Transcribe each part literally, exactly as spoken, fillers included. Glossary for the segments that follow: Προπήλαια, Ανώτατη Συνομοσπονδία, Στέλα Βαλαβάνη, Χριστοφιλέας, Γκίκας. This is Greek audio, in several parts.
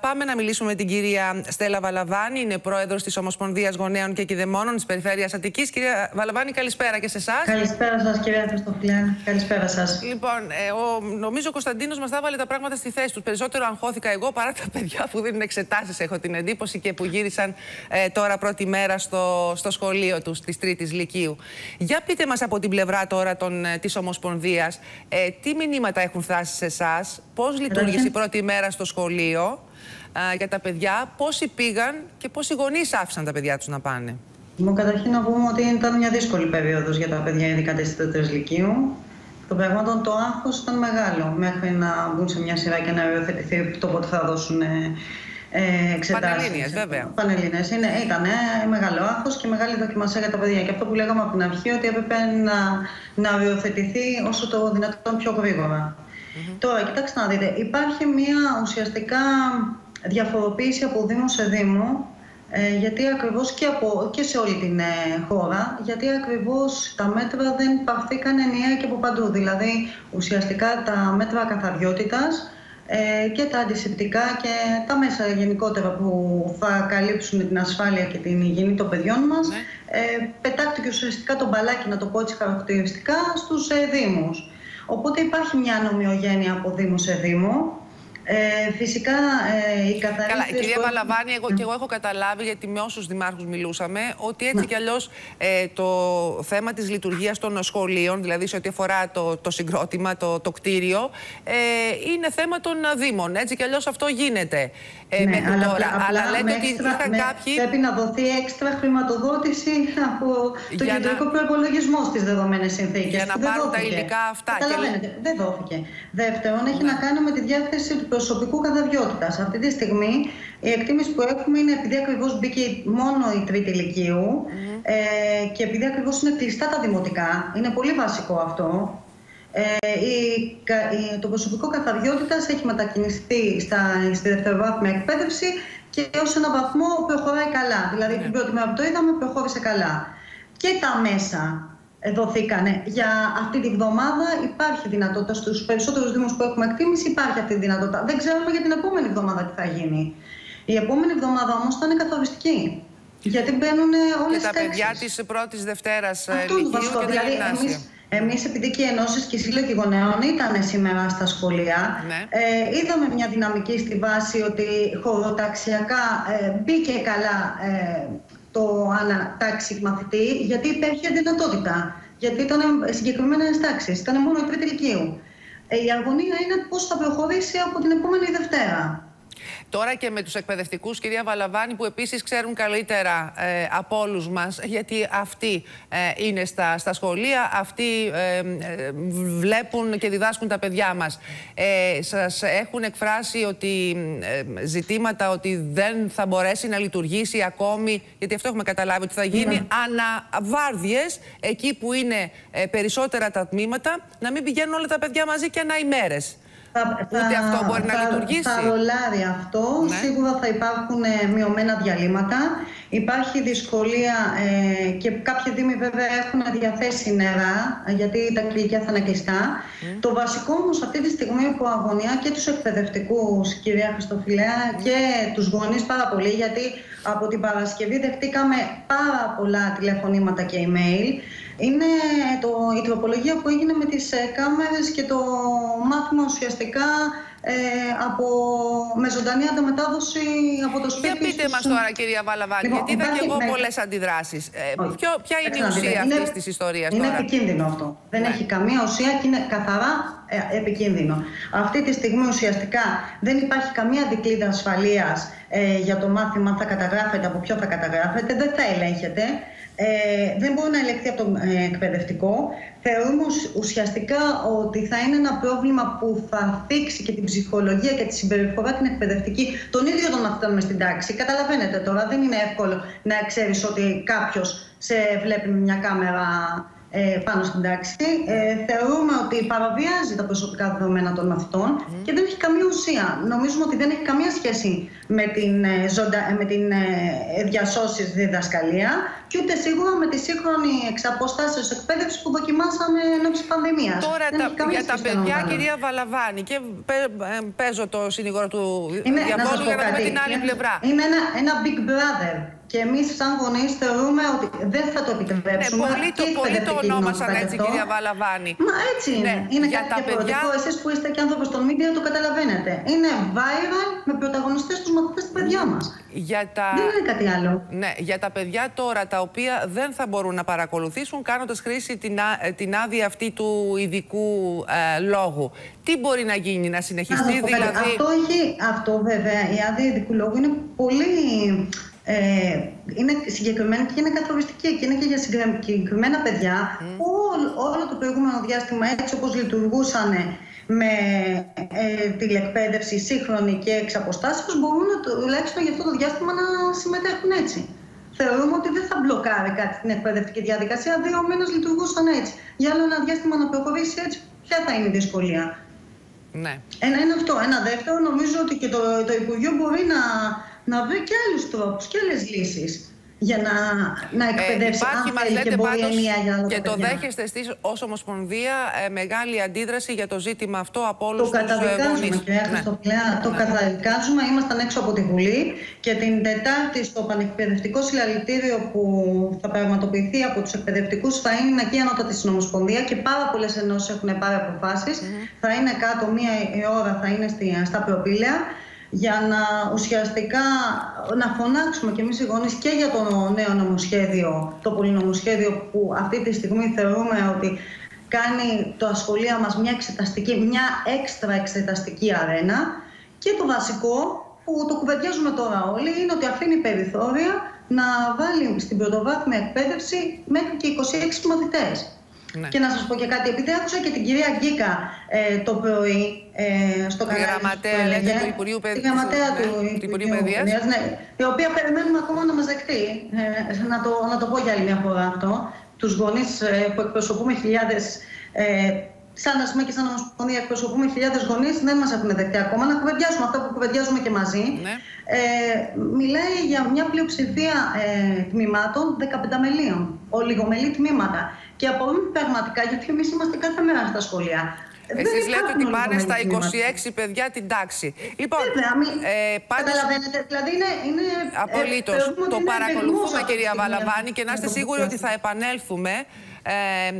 Πάμε να μιλήσουμε με την κυρία Στέλα Βαλαβάνη, είναι πρόεδρος της Ομοσπονδίας Γονέων και Κυδεμόνων της Περιφέρειας Αττικής. Κυρία Βαλαβάνη, καλησπέρα και σε εσάς. Καλησπέρα σας, κυρία Χριστοφιλέα. Καλησπέρα σας. Λοιπόν, ε, ο, νομίζω ο Κωνσταντίνος μας τα βάλε τα πράγματα στη θέση τους. Περισσότερο αγχώθηκα εγώ παρά τα παιδιά που δίνουν εξετάσεις, έχω την εντύπωση, και που γύρισαν ε, τώρα πρώτη μέρα στο, στο σχολείο τους της Τρίτης Λυκείου. Για πείτε μας από την πλευρά τώρα των, ε, της Ομοσπονδίας, ε, τι μηνύματα έχουν φτάσει σε εσάς, πώς λειτουργήσε η πρώτη μέρα στο σχολείο για τα παιδιά, πόσοι πήγαν και πόσοι γονείς άφησαν τα παιδιά τους να πάνε? Καταρχήν να πούμε ότι ήταν μια δύσκολη περίοδος για τα παιδιά, ειδικά της Τρίτης Λυκείου. Το πραγμάτων το άγχος ήταν μεγάλο μέχρι να μπουν σε μια σειρά και να υιοθετηθεί το πότε θα δώσουν εξετάσεις. Πανελλήνιες, βέβαια. Πανελλήνιες. Ήταν μεγάλο άγχος και μεγάλη δοκιμασία για τα παιδιά. Και αυτό που λέγαμε από την αρχή, ότι έπρεπε να, να υιοθετηθεί όσο το δυνατόν πιο γρήγορα. Mm-hmm. Τώρα, κοιτάξτε να δείτε, υπάρχει μια ουσιαστικά διαφοροποίηση από Δήμο σε Δήμο, ε, γιατί ακριβώς και, από, και σε όλη την ε, χώρα, γιατί ακριβώς τα μέτρα δεν παρθήκαν ενιαία και από παντού. Δηλαδή, ουσιαστικά τα μέτρα καθαριότητας ε, και τα αντισηπτικά και τα μέσα γενικότερα που θα καλύψουν την ασφάλεια και την υγιεινή των παιδιών μας, mm-hmm. ε, πετάχτηκε ουσιαστικά το μπαλάκι, να το πω έτσι χαρακτηριστικά, στους ε, Δήμους. Οπότε υπάρχει μια νομιογένεια από Δήμο σε Δήμο. Ε, φυσικά ε, η καθαρή... Καλά, κυρία σχόλια... Βαλαβάνη, εγώ, ναι. και εγώ έχω καταλάβει, γιατί με όσους δημάρχους μιλούσαμε, ότι έτσι ναι. κι αλλιώς ε, το θέμα της λειτουργίας των σχολείων, δηλαδή σε ό,τι αφορά το, το συγκρότημα, το, το κτίριο, ε, είναι θέμα των Δήμων. Έτσι κι αλλιώς αυτό γίνεται ε, ναι, μέχρι αλλά, τώρα. Απλά, αλλά λέτε με ότι έξτρα, είχαν με, κάποιοι... Πρέπει να δοθεί έξτρα χρηματοδότηση από το για κεντρικό να... προϋπολογισμό στις δεδομένες συνθήκες. Για να πάρουν τα υλικά αυτά. Καταλαβαίνετε, και... δεν δόθηκε. Δεύτερον, έχει ναι. να κάνει με τη διάθεση του προσωπικού καθαριότητας. Αυτή τη στιγμή η εκτίμηση που έχουμε είναι, επειδή ακριβώς μπήκε μόνο η Τρίτη Λυκείου mm. ε, και επειδή ακριβώς είναι κλειστά τα δημοτικά, είναι πολύ βασικό αυτό, ε, η, η, το προσωπικό καθαριότητας έχει μετακινηστεί στα, στη δευτεροβάθμια εκπαίδευση και ως έναν βαθμό προχωράει καλά. Δηλαδή mm. την πρώτη μέρα που το είδαμε προχώρησε καλά. Και τα μέσα δοθήκανε. Για αυτή τη βδομάδα υπάρχει δυνατότητα, στους περισσότερους Δήμους που έχουμε εκτίμηση υπάρχει αυτή η δυνατότητα. Δεν ξέρουμε για την επόμενη βδομάδα τι θα γίνει. Η επόμενη βδομάδα όμως θα είναι καθοριστική. Γιατί μπαίνουν όλες τις τα τέξεις. Παιδιά της πρώτης Δευτέρας Λυκείου και δηλαδή, εμείς, εμείς επειδή και οι ενώσεις και οι σύλλογοι γονέων ήταν σήμερα στα σχολεία, ναι. ε, είδαμε μια δυναμική στη βάση ότι χωροταξιακά ε, μπήκε καλά... Ε, το ανατάξει μαθητή, γιατί υπήρχε δυνατότητα. Γιατί ήταν συγκεκριμένες τάξεις, ήταν μόνο η Τρίτη Λυκείου. Η αγωνία είναι πώς θα προχωρήσει από την επόμενη Δευτέρα. Τώρα και με τους εκπαιδευτικούς, κυρία Βαλαβάνη, που επίσης ξέρουν καλύτερα ε, από όλους μας, γιατί αυτοί ε, είναι στα, στα σχολεία, αυτοί ε, ε, βλέπουν και διδάσκουν τα παιδιά μας. Ε, σας έχουν εκφράσει ότι ε, ζητήματα ότι δεν θα μπορέσει να λειτουργήσει ακόμη, γιατί αυτό έχουμε καταλάβει ότι θα γίνει, ναι. αναβάρδιες, εκεί που είναι ε, περισσότερα τα τμήματα, να μην πηγαίνουν όλα τα παιδιά μαζί και ανά ημέρες. Θα, Ούτε θα, αυτό μπορεί θα, να λειτουργήσει. Θα ρολάρει αυτό. Ναι. Σίγουρα θα υπάρχουν ε, μειωμένα διαλύματα. Υπάρχει δυσκολία ε, και κάποιοι δήμοι βέβαια έχουν διαθέσει νερά, γιατί τα κλικιά θα είναι κλειστά. Mm. Το βασικό όμως αυτή τη στιγμή που αγωνιά και τους εκπαιδευτικούς, κυρία Χριστοφιλέα, mm. και τους γονείς πάρα πολύ, γιατί από την Παρασκευή δεχτήκαμε πάρα πολλά τηλεφωνήματα και email. Είναι το, η τροπολογία που έγινε με τις κάμερες και το μάθημα ουσιαστικά ε, από, με ζωντανή ανταμετάδοση από το σπίτι. Για πείτε στους... μας τώρα, κυρία Βαλαβάνη, λοιπόν, γιατί είδα και εγώ με... πολλές αντιδράσεις. Ε, ποιο, ποια είναι Εξάντητε. η ουσία είναι, αυτής της ιστορίας είναι τώρα? Είναι επικίνδυνο αυτό. Δεν ναι. έχει καμία ουσία και είναι καθαρά ε, επικίνδυνο. Αυτή τη στιγμή ουσιαστικά δεν υπάρχει καμία δικλίδα ασφαλείας ε, για το μάθημα αν θα καταγράφεται, από ποιο θα καταγράφεται, δεν θα ελέγχεται. Ε, δεν μπορεί να ελεγχθεί από τον ε, εκπαιδευτικό. Θεωρούμε ουσιαστικά ότι θα είναι ένα πρόβλημα που θα θίξει και την ψυχολογία και τη συμπεριφορά την εκπαιδευτική των ίδιων των μαθητών μες στην τάξη. Καταλαβαίνετε τώρα, δεν είναι εύκολο να ξέρεις ότι κάποιος σε βλέπει με μια κάμερα πάνω στην τάξη. Ε, θεωρούμε ότι παραβιάζει τα προσωπικά δεδομένα των μαθητών mm. και δεν έχει καμία ουσία. Νομίζουμε ότι δεν έχει καμία σχέση με την, με την διασώση διδασκαλία και ούτε σίγουρα με τη σύγχρονη εξαποστάσεως εκπαίδευση που δοκιμάσαμε εν ώψη πανδημίας. Τώρα τα, για τα παιδιά, κυρία Βαλαβάνη, και πέ, παίζω το συνήγορο του διαβόλου για να δούμε την άλλη πλευρά. Είναι ένα, ένα big brother. Και εμείς, σαν γονείς, θεωρούμε ότι δεν θα το επιτρέψουμε. Ναι, πολύ το, πολύ το ονόμασαν έτσι, κυρία Βαλαβάνη. Μα έτσι είναι. Ναι, είναι για κάτι διαφορετικό. Παιδιά... Εσείς που είστε και άνθρωποι των media το καταλαβαίνετε. Είναι viral με πρωταγωνιστές τους μαθητές του παιδιά μας. Για τα... Δεν είναι κάτι άλλο. Ναι, για τα παιδιά τώρα, τα οποία δεν θα μπορούν να παρακολουθήσουν κάνοντας χρήση την, α... την άδεια αυτή του ειδικού ε, λόγου. Τι μπορεί να γίνει, να συνεχιστεί, Ά, δηλαδή. Αυτό, έχει... αυτό βέβαια, η άδεια ειδικού λόγου είναι πολύ. Ε, είναι συγκεκριμένη και είναι καθοριστική και είναι και για συγκεκριμένα παιδιά mm. που ό, όλο το προηγούμενο διάστημα, έτσι όπως λειτουργούσαν με ε, τηλεκπαίδευση σύγχρονη και εξ αποστάσεως, μπορούν τουλάχιστον για αυτό το διάστημα να συμμετέχουν έτσι. Θεωρούμε ότι δεν θα μπλοκάρει κάτι την εκπαιδευτική διαδικασία. Δύο μήνες λειτουργούσαν έτσι. Για άλλο ένα διάστημα να προχωρήσει έτσι, ποια θα είναι η δυσκολία. Ναι. Ένα είναι αυτό. Ένα δεύτερο, νομίζω ότι και το, το Υπουργείο μπορεί να. Να βρει και άλλους τρόπους και άλλες λύσεις για να, να εκπαιδεύσει ε, υπάρχει, μας λέτε, και μπορεί πάντως, για να και το παιδιά. Δέχεστε εσείς ως Ομοσπονδία ε, μεγάλη αντίδραση για το ζήτημα αυτό από όλους το τους γονείς. Ναι. Το, ναι. το καθαρικάζουμε. Ήμασταν έξω από τη Βουλή και την Τετάρτη στο Πανεκπαιδευτικό Συλλαλητήριο που θα πραγματοποιηθεί από τους εκπαιδευτικούς θα είναι και η Ανώτατη Συνομοσπονδία και πάρα πολλές ενώσεις έχουν πάρει αποφάσεις. Mm-hmm. Θα είναι κάτω μία ώρα, θα είναι στα Προπήλαια, για να ουσιαστικά να φωνάξουμε και εμείς οι γονείς και για το νέο νομοσχέδιο, το πολυνομοσχέδιο που αυτή τη στιγμή θεωρούμε ότι κάνει τα σχολεία μας μια εξεταστική, μια έξτρα εξεταστική αρένα και το βασικό που το κουβεντιάζουμε τώρα όλοι είναι ότι αφήνει περιθώρια να βάλει στην πρωτοβάθμια εκπαίδευση μέχρι και είκοσι έξι μαθητές. Ναι. Και να σας πω και κάτι, επειδή άκουσα και την κυρία Γκίκα ε, το πρωί ε, στο κανάλι του Υπουργείου Παιδείας, ναι, ναι, η οποία περιμένουμε ακόμα να μας δεχτεί, ε, να, το, να το πω για άλλη μια φορά αυτό, τους γονείς ε, που εκπροσωπούμε χιλιάδες, ε, σαν ας πούμε και σαν Ομοσπονδία εκπροσωπούμε χιλιάδες γονείς, δεν μας έχουν δεχτεί ακόμα, να κουβεντιάσουμε αυτά που κουβεντιάζουμε και μαζί. Ναι. Ε, μιλάει για μια πλειοψηφία ε, τμήματων δεκαπενταμελίων, ολιγομελή τμήματα. Και απορούμε πραγματικά, γιατί εμείς είμαστε κάθε μέρα στα σχολεία. Εσείς λέτε ότι πάνε στα είκοσι έξι παιδιά την τάξη. Λοιπόν, ε, πάντως, καταλαβαίνετε, δηλαδή είναι... είναι απολύτως. Ε, το παρακολουθούμε, κυρία Βαλαβάνη, και να είστε σίγουροι ότι θα επανέλθουμε,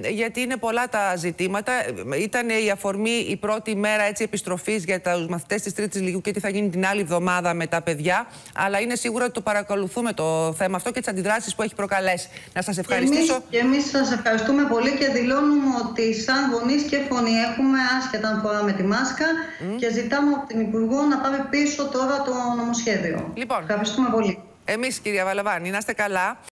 ε, γιατί είναι πολλά τα ζητήματα. Ήταν η αφορμή η πρώτη μέρα έτσι, επιστροφής για τους μαθητές της Τρίτης Λυκείου και τι θα γίνει την άλλη εβδομάδα με τα παιδιά. Αλλά είναι σίγουρο ότι το παρακολουθούμε το θέμα αυτό και τις αντιδράσεις που έχει προκαλέσει. Να σας ευχαριστήσω. Και εμείς σας ευχαριστούμε πολύ και δηλώνουμε ότι σαν γονείς και φωνή έχουμε άσχετα αν φοράμε τη μάσκα mm. και ζητάμε από την Υπουργό να πάρει πίσω τώρα το νομοσχέδιο. Λοιπόν, ευχαριστούμε πολύ. Εμείς, κυρία Βαλαβάνη, να είστε καλά.